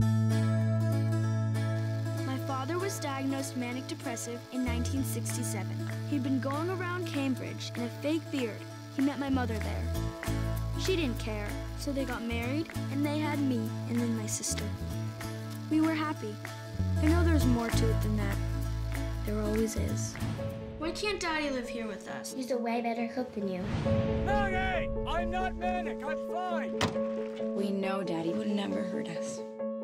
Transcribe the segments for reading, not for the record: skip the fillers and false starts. My father was diagnosed manic depressive in 1967. He'd been going around Cambridge in a fake beard. He met my mother there. She didn't care, so they got married, and they had me, and then my sister. We were happy. I know there's more to it than that. There always is. Why can't Daddy live here with us? He's a way better cook than you. Maggie! I'm not manic, I'm fine! We know Daddy would never hurt us,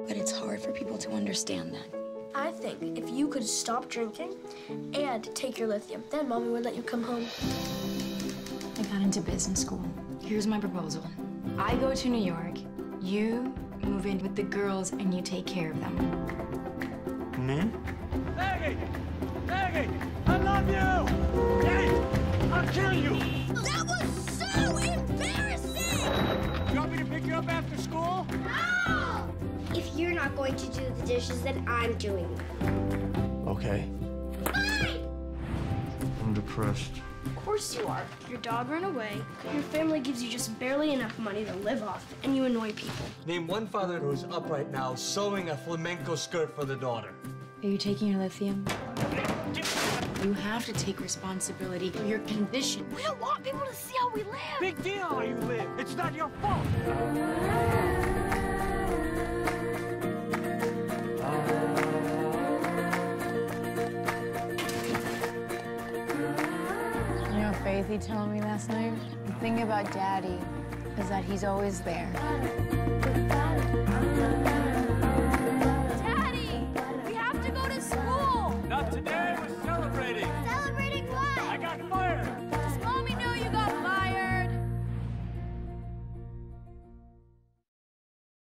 but it's hard for people to understand that. I think if you could stop drinking and take your lithium, then Mommy would let you come home. I got into business school. Here's my proposal. I go to New York, you move in with the girls, and you take care of them. And then? Maggie! Maggie! I love you! Daddy! I'll kill you! That was so embarrassing! You want me to pick you up after school? No! If you're not going to do the dishes, then I'm doing them. Okay. Bye! I'm depressed. Of course you are. Your dog ran away, your family gives you just barely enough money to live off, and you annoy people. Name one father who's up right now sewing a flamenco skirt for the daughter. Are you taking your lithium? You have to take responsibility for your condition. We don't want people to see how we live. Big deal how you live. It's not your fault. You know what Faithy told me last night? The thing about Daddy is that he's always there.